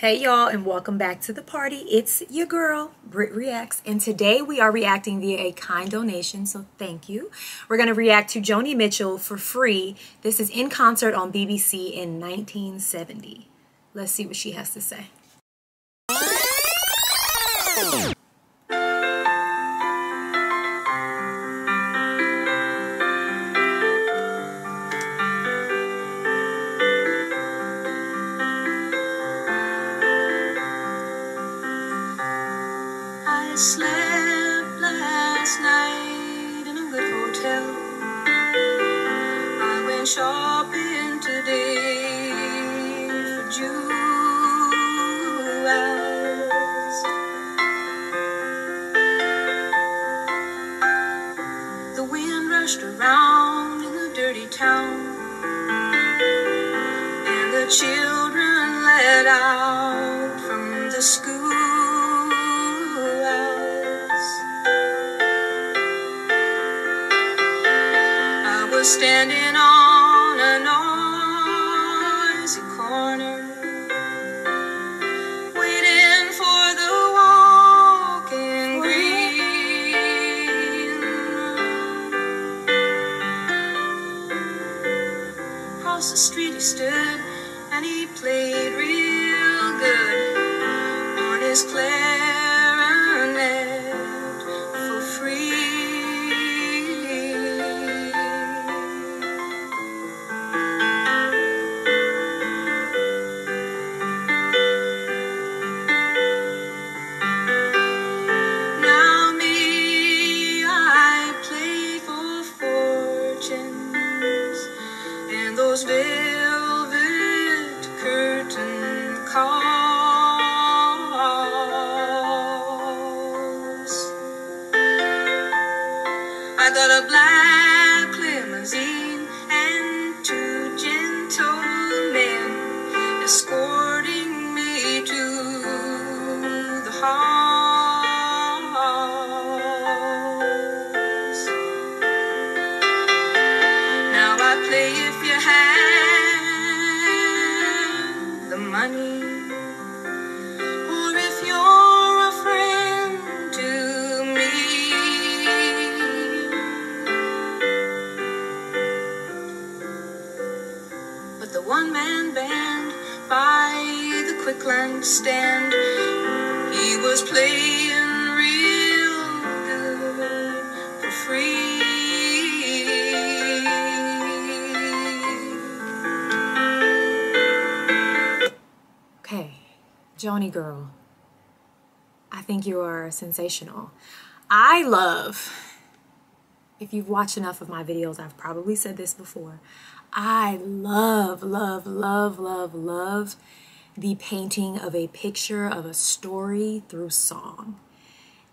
Hey y'all, and welcome back to the party. It's your girl Brit Reacts, and today we are reacting via a kind donation, so thank you. We're going to react to Joni Mitchell for free. This is In Concert on BBC in 1970. Let's see what she has to say. I slept last night in a good hotel. I went shopping today for jewels. The wind rushed around in the dirty town, and the children let out from the school. Standing on a noisy corner, waiting for the walking green. Across the street he stood, and he played real good on his clarinet. Velvet curtain calls. I got a black limousine and two gentlemen escorting me to the halls. Now I play if you have money, or if you're a friend to me. But the one-man band by the quick lunch stand, he was playing real good for free. Joni girl, I think you are sensational. I love, if you've watched enough of my videos, I've probably said this before, I love, love, love, love, love the painting of a picture of a story through song.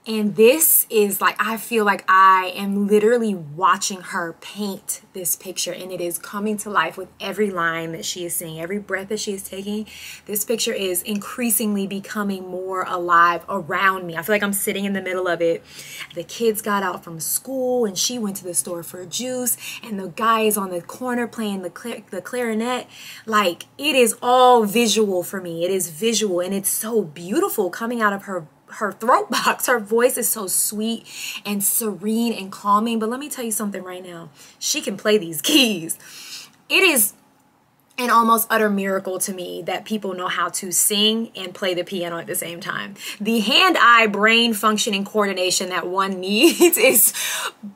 And this is like, I feel like I am literally watching her paint this picture, and it is coming to life with every line that she is saying, every breath that she is taking. This picture is increasingly becoming more alive around me. I feel like I'm sitting in the middle of it. The kids got out from school and she went to the store for juice, and the guy is on the corner playing the clarinet. Like, it is all visual for me. It is visual, and it's so beautiful coming out of her throat box. Her voice is so sweet and serene and calming. But let me tell you something right now, she can play these keys. It is an almost utter miracle to me that people know how to sing and play the piano at the same time. The hand-eye brain functioning coordination that one needs is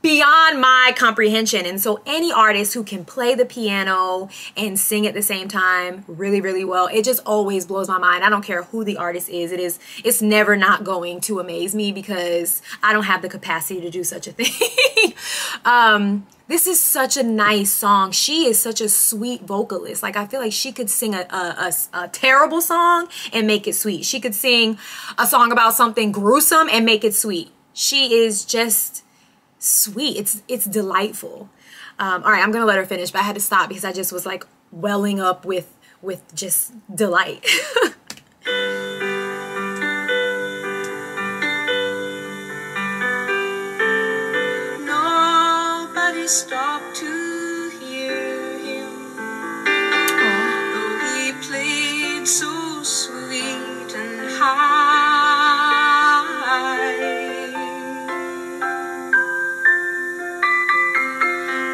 beyond my comprehension. And so any artist who can play the piano and sing at the same time really, really well, it just always blows my mind. I don't care who the artist is. It's never not going to amaze me, because I don't have the capacity to do such a thing. This is such a nice song. She is such a sweet vocalist. Like, I feel like she could sing a terrible song and make it sweet. She could sing a song about something gruesome and make it sweet. She is just sweet. It's delightful. All right, I'm gonna let her finish, but I had to stop because I just was like welling up with just delight. Stopped to hear him, though he played so sweet. time.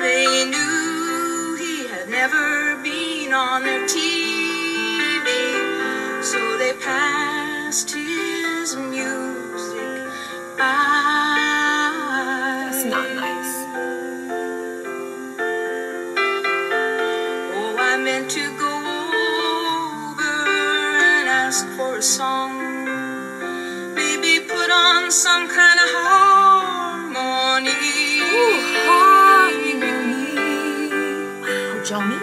They knew he had never been on their TV, so they passed his music by. That's not nice. Oh, I meant to go for a song, maybe put on some kind of harmony. Ooh, harmony. Wow, Joni.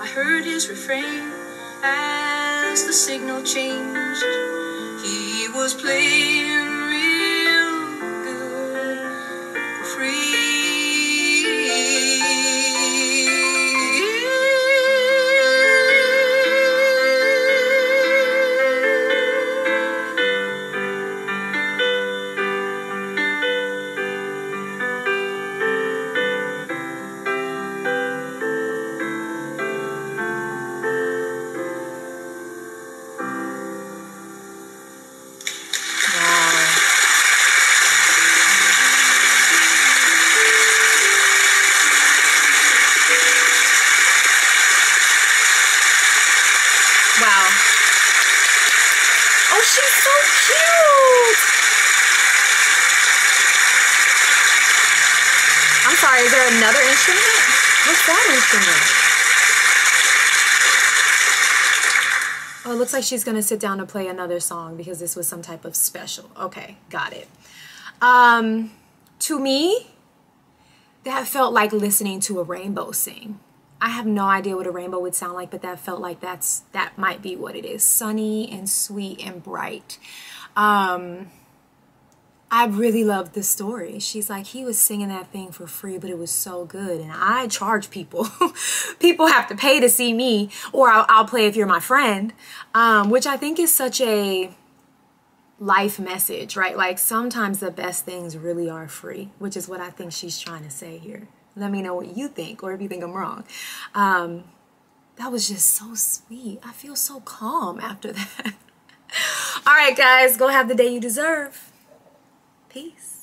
I heard his refrain as the signal changed. He was playing real good for free. Is there another instrument? What's that instrument? Oh, it looks like she's gonna sit down to play another song because this was some type of special. Okay, got it. To me, that felt like listening to a rainbow sing. I have no idea what a rainbow would sound like, but that felt like that might be what it is. Sunny and sweet and bright. I really loved this story. She's like, he was singing that thing for free, but it was so good. And I charge people. People have to pay to see me, or I'll play if you're my friend, which I think is such a life message, right? Like sometimes the best things really are free, which is what I think she's trying to say here. Let me know what you think, or if you think I'm wrong. That was just so sweet. I feel so calm after that. All right, guys, go have the day you deserve. Peace.